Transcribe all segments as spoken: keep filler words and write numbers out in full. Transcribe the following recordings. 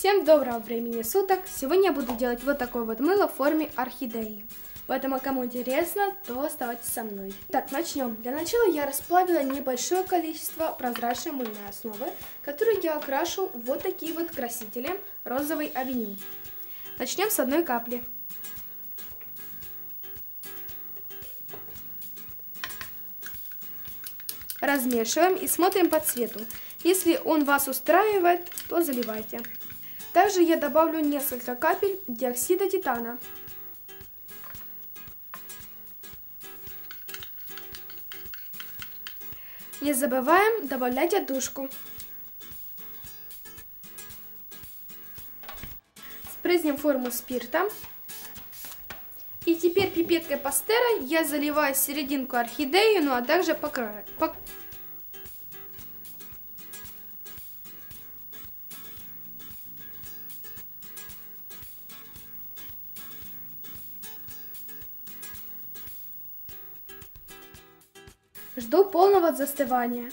Всем доброго времени суток! Сегодня я буду делать вот такое вот мыло в форме орхидеи. Поэтому, кому интересно, то оставайтесь со мной. Так, начнем. Для начала я расплавила небольшое количество прозрачной мыльной основы, которую я окрашу в вот такие вот красители розовый авеню. Начнем с одной капли. Размешиваем и смотрим по цвету. Если он вас устраивает, то заливайте. Также я добавлю несколько капель диоксида титана. Не забываем добавлять отдушку. Спрызнем форму спиртом. И теперь пипеткой пастера я заливаю серединку орхидеи, ну а также по краю. По... Жду полного застывания.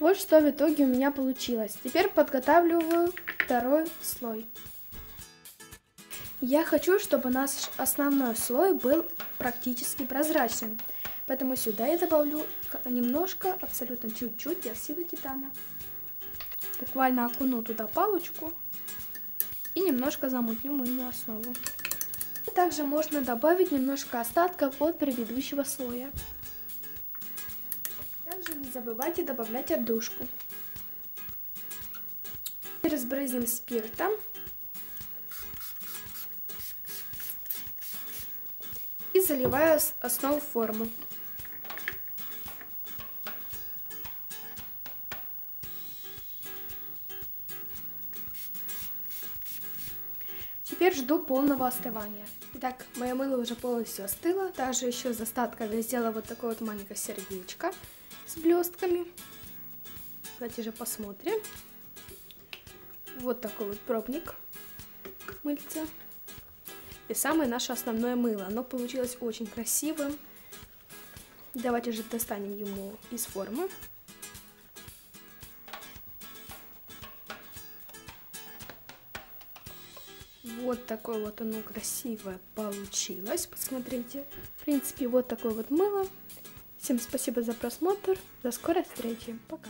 Вот что в итоге у меня получилось. Теперь подготавливаю второй слой. Я хочу, чтобы наш основной слой был практически прозрачным. Поэтому сюда я добавлю немножко, абсолютно чуть-чуть диоксида титана. Буквально окуну туда палочку и немножко замутню мыльную основу. Также можно добавить немножко остатков от предыдущего слоя. Также не забывайте добавлять отдушку. Разбрызгиваем спиртом. И заливаю основу в форму. Теперь жду полного остывания. Итак, мое мыло уже полностью остыло. Также еще из остатков я сделала вот такое вот маленькое сердечко с блестками. Давайте же посмотрим. Вот такой вот пробник мыльца. И самое наше основное мыло. Оно получилось очень красивым. Давайте же достанем его из формы. Вот такое вот оно красивое получилось. Посмотрите. В принципе, вот такое вот мыло. Всем спасибо за просмотр. До скорой встречи. Пока.